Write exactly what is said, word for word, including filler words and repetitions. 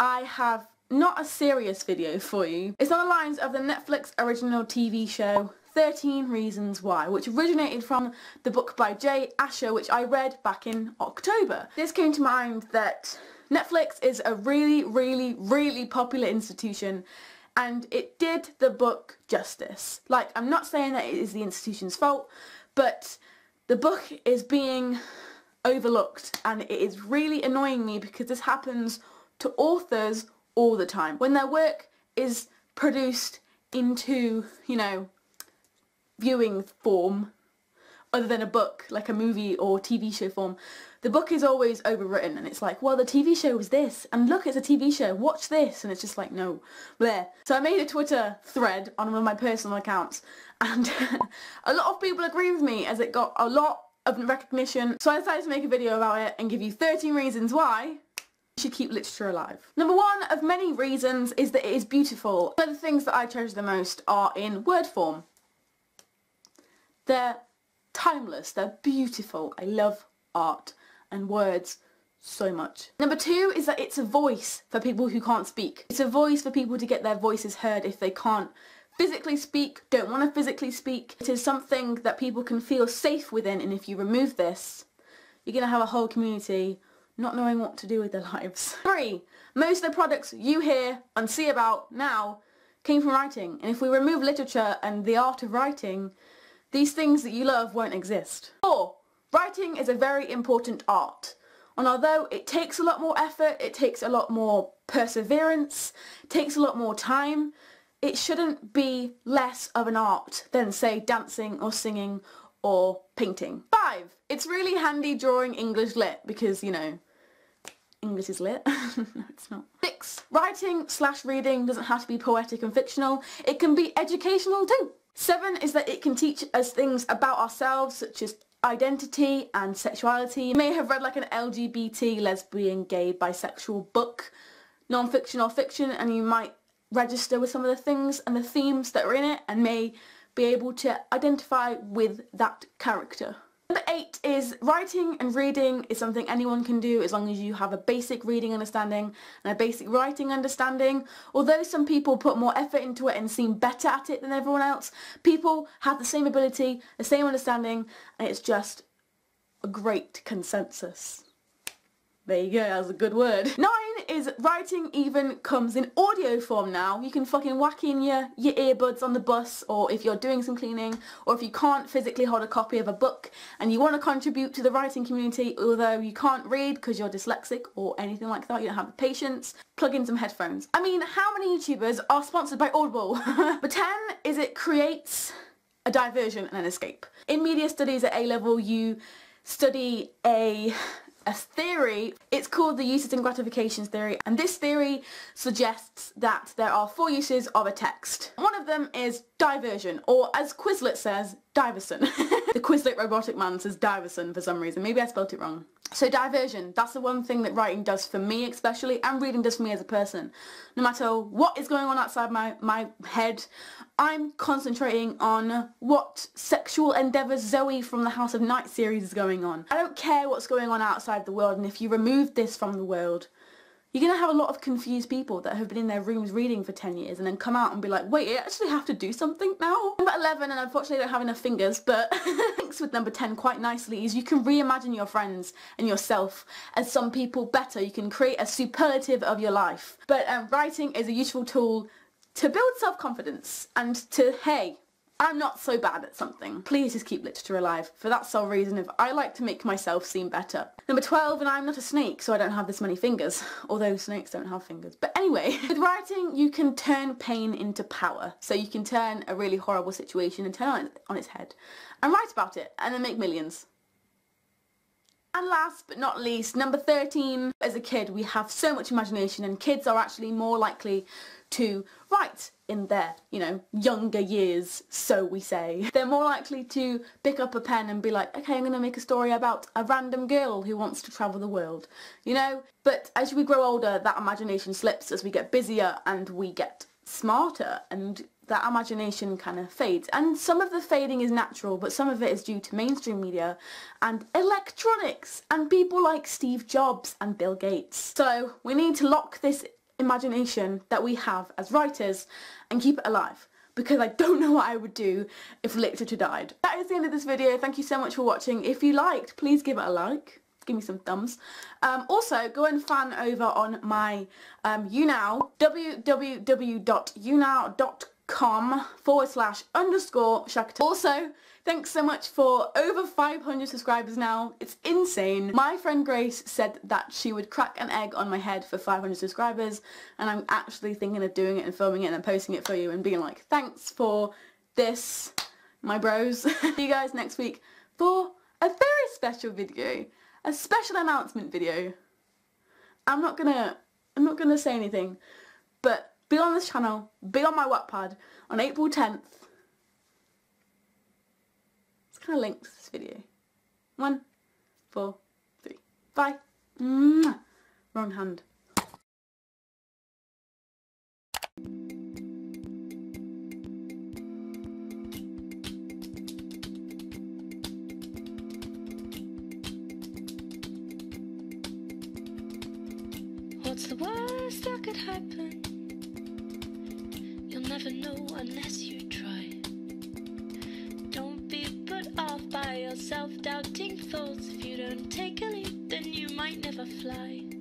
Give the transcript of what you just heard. I have not a serious video for you. It's on the lines of the Netflix original T V show thirteen Reasons Why, which originated from the book by Jay Asher, which I read back in October. This came to mind that Netflix is a really, really, really popular institution, and it did the book justice. Like, I'm not saying that it is the institution's fault, but the book is being overlooked, and it is really annoying me because this happens to authors all the time. When their work is produced into, you know, viewing form other than a book, like a movie or T V show form, the book is always overwritten, and it's like, well, the T V show was this, and look, it's a T V show, watch this, and it's just like, no, bleh. So I made a Twitter thread on one of my personal accounts, and a lot of people agree with me as it got a lot of recognition, so I decided to make a video about it and give you thirteen reasons why you should keep literature alive. Number one of many reasons is that it is beautiful. One of the things that I treasure the most are in word form. They're timeless, they're beautiful. I love art and words so much. Number two is that it's a voice for people who can't speak. It's a voice for people to get their voices heard if they can't physically speak, don't want to physically speak. It is something that people can feel safe within, and if you remove this, you're going to have a whole community not knowing what to do with their lives. Three, most of the products you hear and see about now came from writing, and if we remove literature and the art of writing, these things that you love won't exist. Four, writing is a very important art, and although it takes a lot more effort, it takes a lot more perseverance, it takes a lot more time, it shouldn't be less of an art than, say, dancing or singing or painting. Five, it's really handy drawing English lit because, you know, English is lit. No, it's not. Six, writing slash reading doesn't have to be poetic and fictional, it can be educational too. Seven is that it can teach us things about ourselves, such as identity and sexuality. You may have read like an L G B T, lesbian, gay, bisexual book, non-fiction or fiction, and you might register with some of the things and the themes that are in it and may be able to identify with that character. Number eight is writing and reading is something anyone can do as long as you have a basic reading understanding and a basic writing understanding. Although some people put more effort into it and seem better at it than everyone else, people have the same ability, the same understanding, and it's just a great consensus. There you go, that was a good word. Nine is writing even comes in audio form now. You can fucking whack in your, your earbuds on the bus, or if you're doing some cleaning, or if you can't physically hold a copy of a book and you want to contribute to the writing community, although you can't read because you're dyslexic or anything like that, you don't have the patience, plug in some headphones. I mean, how many YouTubers are sponsored by Audible? But ten is it creates a diversion and an escape. In media studies at A level, you study a A theory. It's called the Uses and Gratifications Theory, and this theory suggests that there are four uses of a text. One of them is diversion, or as Quizlet says, diversion. The Quizlet robotic man says diversion for some reason. Maybe I spelt it wrong. So diversion, that's the one thing that writing does for me especially, and reading does for me as a person. No matter what is going on outside my, my head, I'm concentrating on what sexual endeavours Zoe from the House of Night series is going on. I don't care what's going on outside the world, and if you remove this from the world, you're going to have a lot of confused people that have been in their rooms reading for ten years and then come out and be like, wait, I actually have to do something now? Number eleven, and unfortunately I don't have enough fingers, but links with number ten quite nicely, is you can reimagine your friends and yourself as some people better. You can create a superlative of your life. But um, writing is a useful tool to build self-confidence and to, hey, I'm not so bad at something. Please just keep literature alive for that sole reason of I like to make myself seem better. Number twelve, and I'm not a snake, so I don't have this many fingers. Although snakes don't have fingers. But anyway, with writing you can turn pain into power. So you can turn a really horrible situation and turn it on its head and write about it and then make millions. And last but not least, number thirteen, as a kid we have so much imagination, and kids are actually more likely to write in their, you know, younger years, so we say. They're more likely to pick up a pen and be like, okay, I'm going to make a story about a random girl who wants to travel the world, you know? But as we grow older, that imagination slips as we get busier and we get smarter, and that imagination kind of fades. And some of the fading is natural, but some of it is due to mainstream media and electronics and people like Steve Jobs and Bill Gates. So we need to lock this imagination that we have as writers and keep it alive, because I don't know what I would do if literature died. That is the end of this video. Thank you so much for watching. If you liked, please give it a like. Give me some thumbs. Um, also, go and fan over on my um, YouNow, w w w dot you now dot com forward slash underscore Shakattack. Also, thanks so much for over five hundred subscribers now. It's insane. My friend Grace said that she would crack an egg on my head for five hundred subscribers, and I'm actually thinking of doing it and filming it and posting it for you and being like, thanks for this, my bros. See you guys next week for a very special video, a special announcement video. I'm not gonna, I'm not gonna say anything, but be on this channel, be on my Wattpad on April tenth. It's kind of linked to this video. One, four, three, bye. Mwah. Wrong hand. What's the worst that could happen? Never know unless you try. Don't be put off by your self-doubting thoughts. If you don't take a leap, then you might never fly.